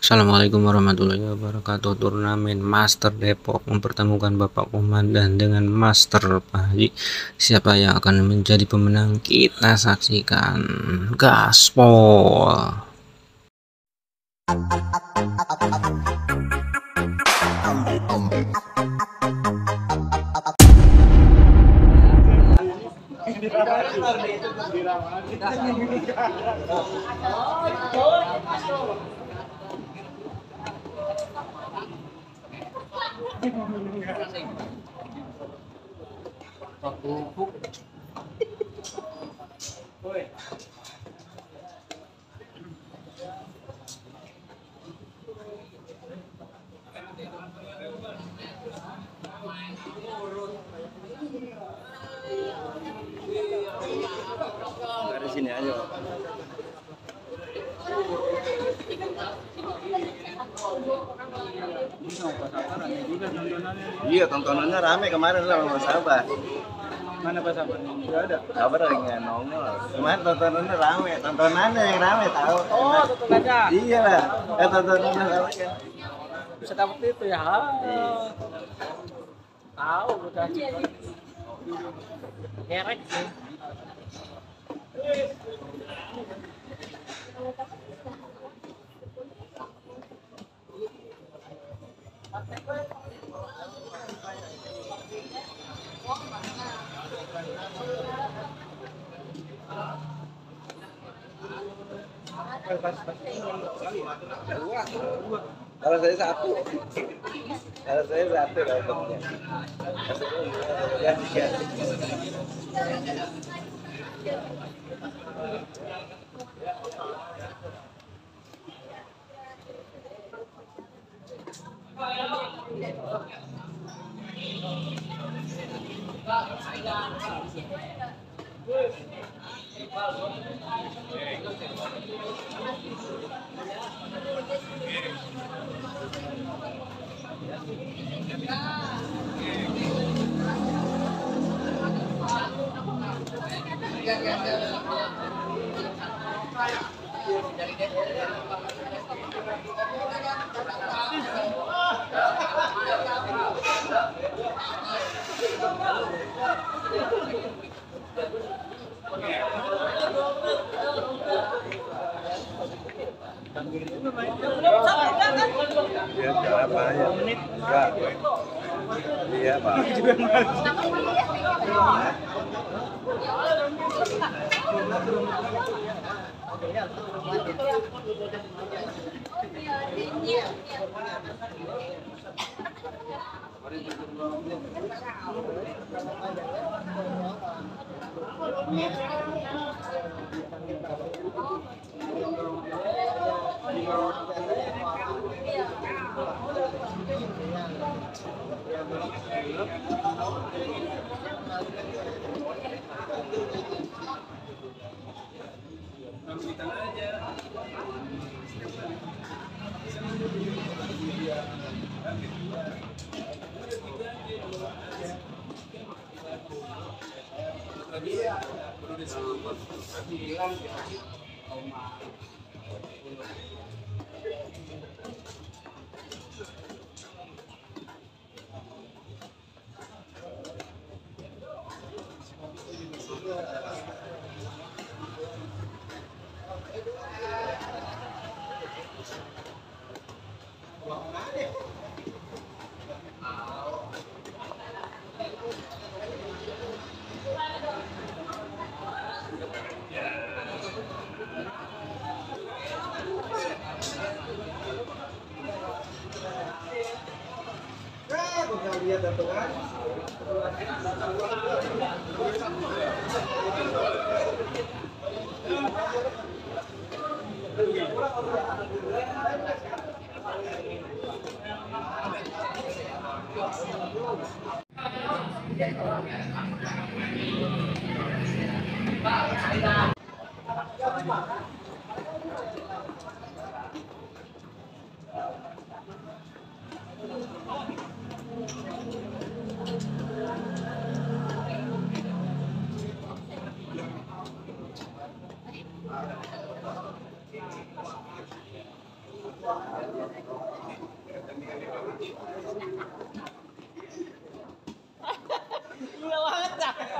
Assalamualaikum warahmatullahi wabarakatuh. Turnamen Master Depok mempertemukan Bapak Komandan dengan Master Pak Haji. Siapa yang akan menjadi pemenang? Kita saksikan. Gaspol. Dari sini aja. Iya, tontonannya rame kemarin lah Mas Sabar. Mana Pak Sabar? Enggak ada. Sabar enggak nongol. Kemarin tontonannya rame, tahu. Oh, tontonannya. Iya lah. Tontonannya rame kan. Bisa dapat itu ya. Tahu udah. Ngerek sih. Kalau saya satu, Iya, Pak. Terima kasih.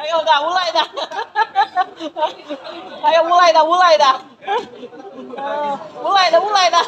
Ayo dah mulai dah. Ayo mulai dah. Mulai dah. Mulai dah.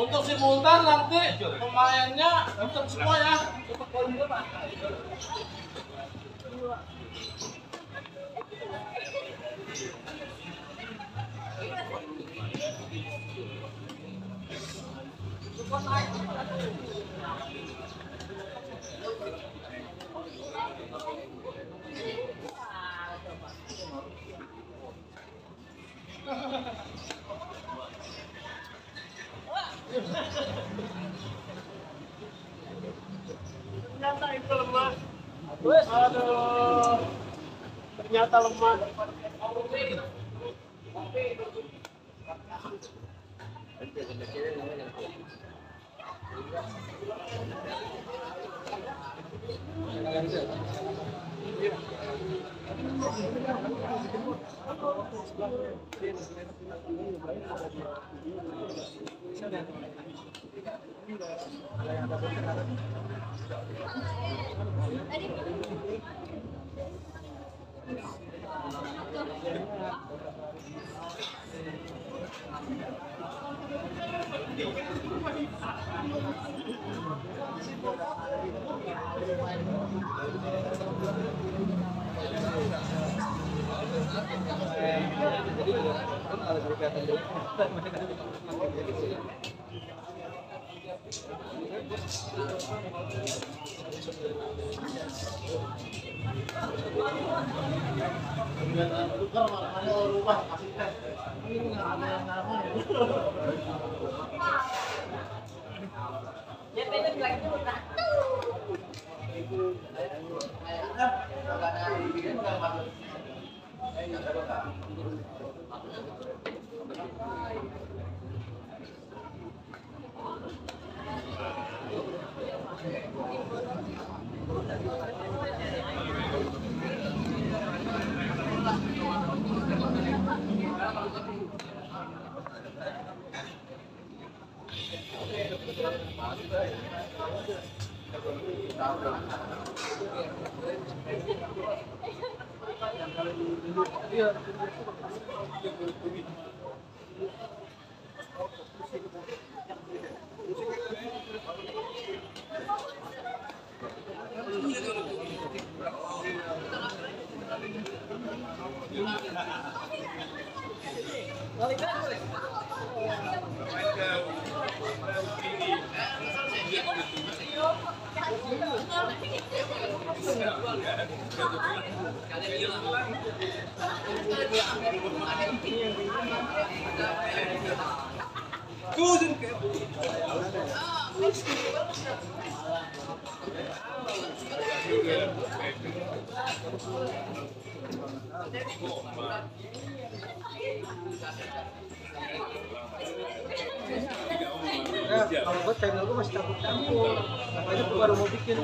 Untuk simultan nanti pemainnya untuk semua ya, untuk poin depan. Ternyata lemah. Kau Kalau buat channel gue masih takut-takut, makanya gue baru mau bikin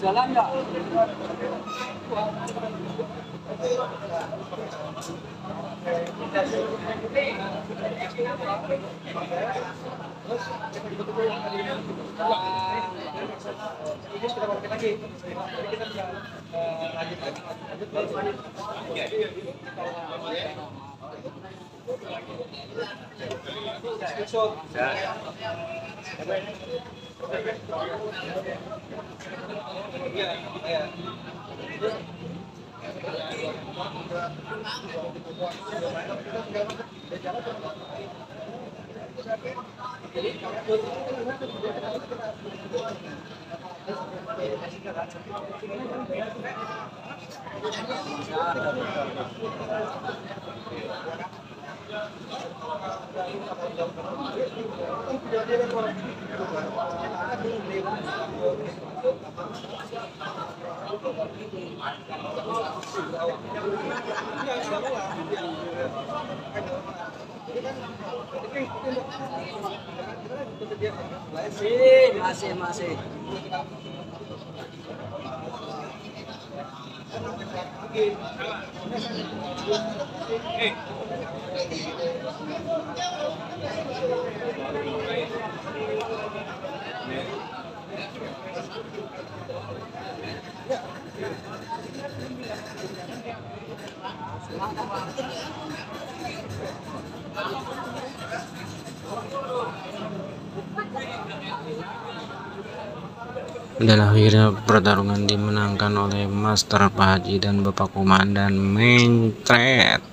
jalan ya. Terus kita balik lagi. Kita lanjut. Masih. Dan akhirnya pertarungan dimenangkan oleh Master Pak Haji dan Bapak Komandan Mencret.